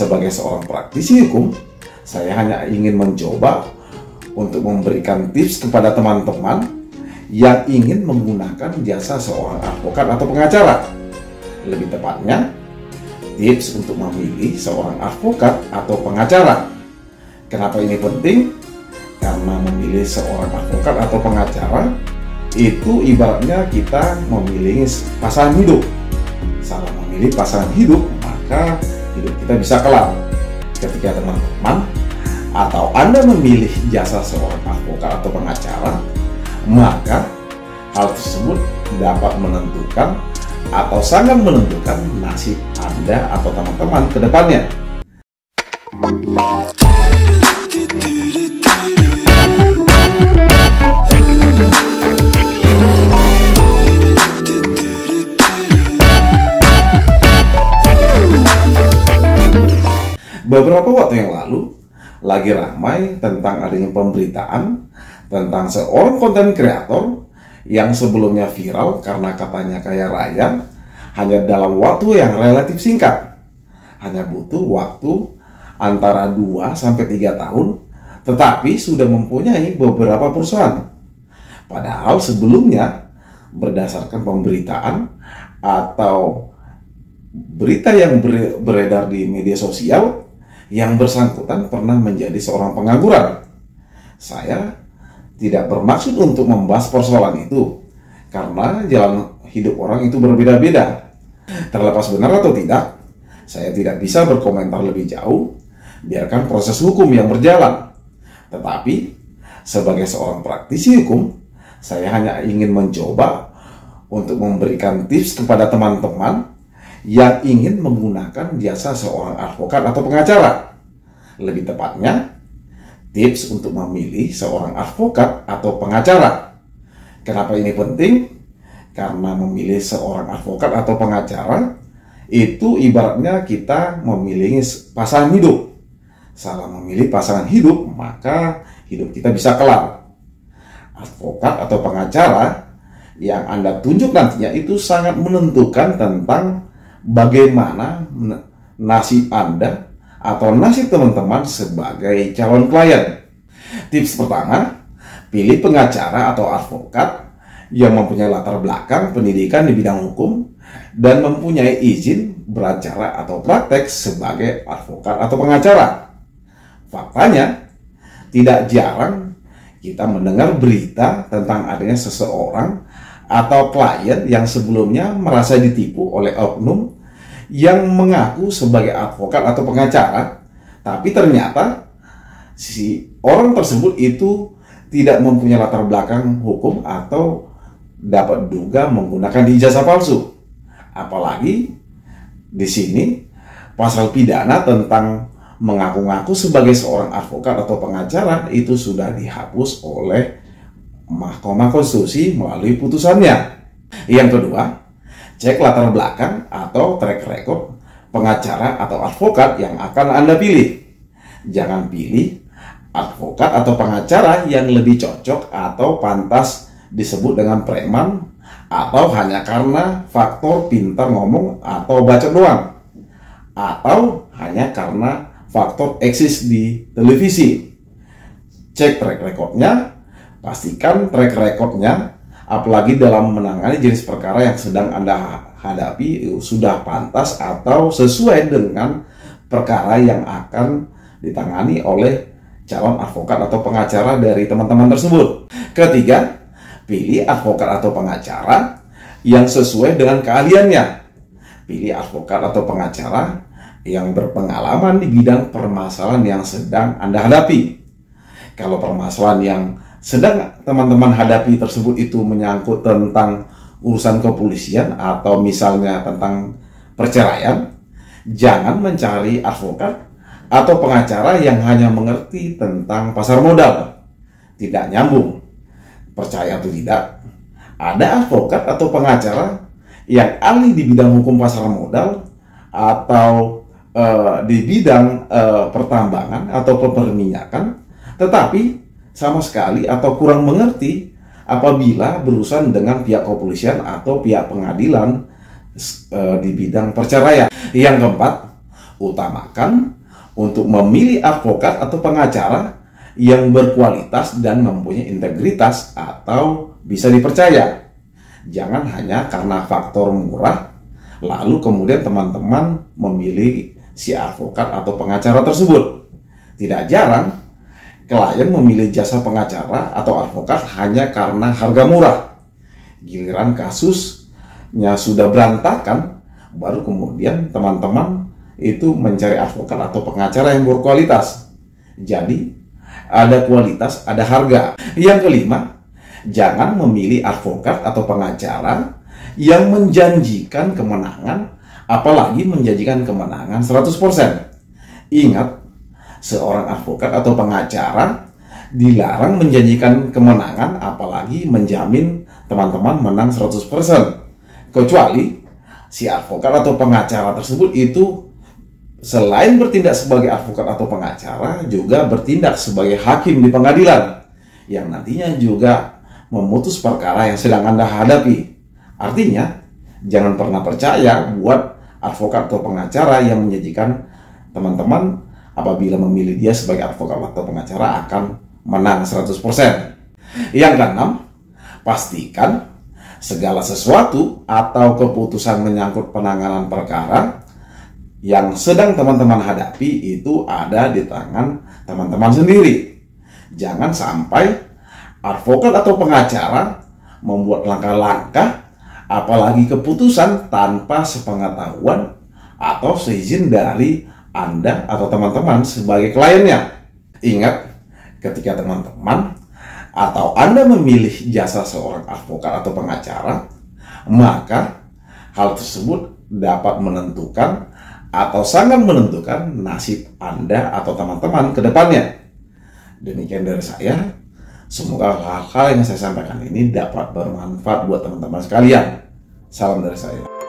Sebagai seorang praktisi hukum, saya hanya ingin mencoba untuk memberikan tips kepada teman-teman yang ingin menggunakan jasa seorang advokat atau pengacara. Lebih tepatnya, tips untuk memilih seorang advokat atau pengacara. Kenapa ini penting? Karena memilih seorang advokat atau pengacara itu ibaratnya kita memilih pasangan hidup. Salah memilih pasangan hidup, maka hidup kita bisa kelam. Ketika teman-teman atau Anda memilih jasa seorang advokat atau pengacara, maka hal tersebut dapat menentukan atau sangat menentukan nasib Anda atau teman-teman ke depannya. Beberapa waktu yang lalu, lagi ramai tentang adanya pemberitaan tentang seorang konten kreator yang sebelumnya viral karena katanya kaya raya hanya dalam waktu yang relatif singkat. Hanya butuh waktu antara 2-3 tahun, tetapi sudah mempunyai beberapa perusahaan. Padahal sebelumnya, berdasarkan pemberitaan atau berita yang beredar di media sosial, yang bersangkutan pernah menjadi seorang pengangguran. Saya tidak bermaksud untuk membahas persoalan itu, karena jalan hidup orang itu berbeda-beda. Terlepas benar atau tidak, saya tidak bisa berkomentar lebih jauh, biarkan proses hukum yang berjalan. Tetapi, sebagai seorang praktisi hukum, saya hanya ingin mencoba untuk memberikan tips kepada teman-teman yang ingin menggunakan jasa seorang advokat atau pengacara. Lebih tepatnya, tips untuk memilih seorang advokat atau pengacara. Kenapa ini penting? Karena memilih seorang advokat atau pengacara itu ibaratnya kita memilih pasangan hidup. Salah memilih pasangan hidup, maka hidup kita bisa kelam. Advokat atau pengacara yang Anda tunjuk nantinya itu sangat menentukan tentang bagaimana nasib Anda atau nasib teman-teman sebagai calon klien. Tips pertama, pilih pengacara atau advokat yang mempunyai latar belakang pendidikan di bidang hukum dan mempunyai izin beracara atau praktek sebagai advokat atau pengacara. Faktanya, tidak jarang kita mendengar berita tentang adanya seseorang atau klien yang sebelumnya merasa ditipu oleh oknum yang mengaku sebagai advokat atau pengacara, tapi ternyata si orang tersebut itu tidak mempunyai latar belakang hukum atau dapat duga menggunakan ijazah palsu. Apalagi di sini pasal pidana tentang mengaku-ngaku sebagai seorang advokat atau pengacara itu sudah dihapus oleh Mahkamah Konstitusi melalui putusannya. Yang kedua, cek latar belakang atau track record pengacara atau advokat yang akan Anda pilih. Jangan pilih advokat atau pengacara yang lebih cocok atau pantas disebut dengan preman atau hanya karena faktor pintar ngomong atau baca doang atau hanya karena faktor eksis di televisi. Cek track recordnya. Pastikan track recordnya, apalagi dalam menangani jenis perkara yang sedang Anda hadapi, sudah pantas atau sesuai dengan perkara yang akan ditangani oleh calon advokat atau pengacara dari teman-teman tersebut. Ketiga, pilih advokat atau pengacara yang sesuai dengan keahliannya. Pilih advokat atau pengacara yang berpengalaman di bidang permasalahan yang sedang Anda hadapi. Kalau permasalahan yang sedang teman-teman hadapi tersebut itu menyangkut tentang urusan kepolisian atau misalnya tentang perceraian, jangan mencari advokat atau pengacara yang hanya mengerti tentang pasar modal. Tidak nyambung. Percaya atau tidak, ada advokat atau pengacara yang ahli di bidang hukum pasar modal atau di bidang pertambangan atau peperminyakan, tetapi sama sekali atau kurang mengerti apabila berurusan dengan pihak kepolisian atau pihak pengadilan di bidang perceraian. Yang keempat, utamakan untuk memilih advokat atau pengacara yang berkualitas dan mempunyai integritas atau bisa dipercaya. Jangan hanya karena faktor murah, lalu kemudian teman-teman memilih si advokat atau pengacara tersebut. Tidak jarang, klien memilih jasa pengacara atau advokat hanya karena harga murah. Giliran kasusnya sudah berantakan, baru kemudian teman-teman itu mencari advokat atau pengacara yang berkualitas. Jadi, ada kualitas, ada harga. Yang kelima, jangan memilih advokat atau pengacara yang menjanjikan kemenangan, apalagi menjanjikan kemenangan 100%. Ingat, seorang advokat atau pengacara dilarang menjanjikan kemenangan, apalagi menjamin teman-teman menang 100%. Kecuali si advokat atau pengacara tersebut itu selain bertindak sebagai advokat atau pengacara, juga bertindak sebagai hakim di pengadilan, yang nantinya juga memutus perkara yang sedang Anda hadapi. Artinya, jangan pernah percaya buat advokat atau pengacara yang menjanjikan teman-teman apabila memilih dia sebagai advokat atau pengacara akan menang 100%. Yang keenam, pastikan segala sesuatu atau keputusan menyangkut penanganan perkara yang sedang teman-teman hadapi itu ada di tangan teman-teman sendiri. Jangan sampai advokat atau pengacara membuat langkah-langkah, apalagi keputusan tanpa sepengetahuan atau seizin dari Anda atau teman-teman sebagai kliennya. Ingat, ketika teman-teman atau Anda memilih jasa seorang advokat atau pengacara, maka hal tersebut dapat menentukan atau sangat menentukan nasib Anda atau teman-teman ke depannya. Demikian dari saya. Semoga hal-hal yang saya sampaikan ini dapat bermanfaat buat teman-teman sekalian. Salam dari saya.